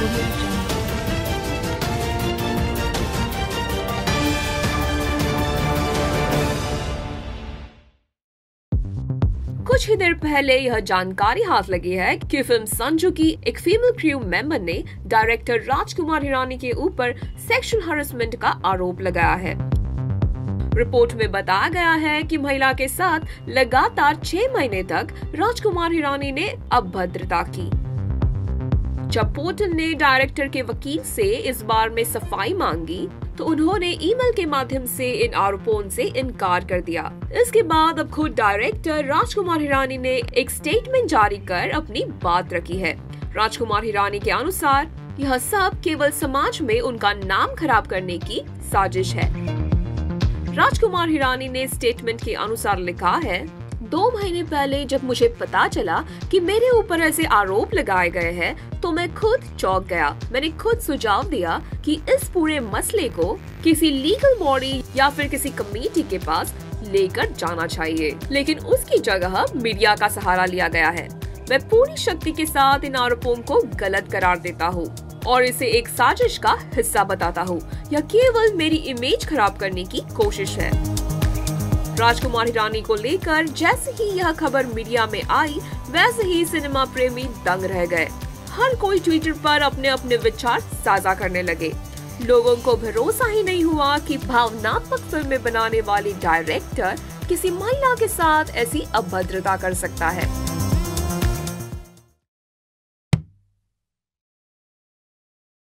कुछ ही देर पहले यह जानकारी हाथ लगी है कि फिल्म संजू की एक फीमेल क्रू मेंबर ने डायरेक्टर राजकुमार हिरानी के ऊपर सेक्सुअल हरासमेंट का आरोप लगाया है। रिपोर्ट में बताया गया है कि महिला के साथ लगातार 6 महीने तक राजकुमार हिरानी ने अभद्रता की। जब पोर्टल ने डायरेक्टर के वकील से इस बार में सफाई मांगी तो उन्होंने ईमेल के माध्यम से इन आरोपों से इनकार कर दिया। इसके बाद अब खुद डायरेक्टर राजकुमार हिरानी ने एक स्टेटमेंट जारी कर अपनी बात रखी है। राजकुमार हिरानी के अनुसार यह सब केवल समाज में उनका नाम खराब करने की साजिश है। राजकुमार हिरानी ने स्टेटमेंट के अनुसार लिखा है, 2 महीने पहले जब मुझे पता चला कि मेरे ऊपर ऐसे आरोप लगाए गए हैं तो मैं खुद चौंक गया। मैंने खुद सुझाव दिया कि इस पूरे मसले को किसी लीगल बॉडी या फिर किसी कमेटी के पास लेकर जाना चाहिए, लेकिन उसकी जगह मीडिया का सहारा लिया गया है। मैं पूरी शक्ति के साथ इन आरोपों को गलत करार देता हूँ और इसे एक साजिश का हिस्सा बताता हूँ। यह केवल मेरी इमेज खराब करने की कोशिश है। राजकुमार हिरानी को लेकर जैसे ही यह खबर मीडिया में आई वैसे ही सिनेमा प्रेमी दंग रह गए। हर कोई ट्विटर पर अपने अपने विचार साझा करने लगे। लोगों को भरोसा ही नहीं हुआ कि भावनात्मक फिल्में बनाने वाली डायरेक्टर किसी महिला के साथ ऐसी अभद्रता कर सकता है।